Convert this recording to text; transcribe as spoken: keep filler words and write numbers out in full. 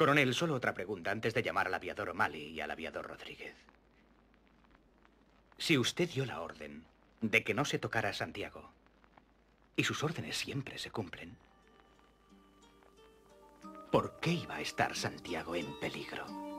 Coronel, solo otra pregunta antes de llamar al aviador O'Malley y al aviador Rodríguez. Si usted dio la orden de que no se tocara a Santiago, y sus órdenes siempre se cumplen, ¿por qué iba a estar Santiago en peligro?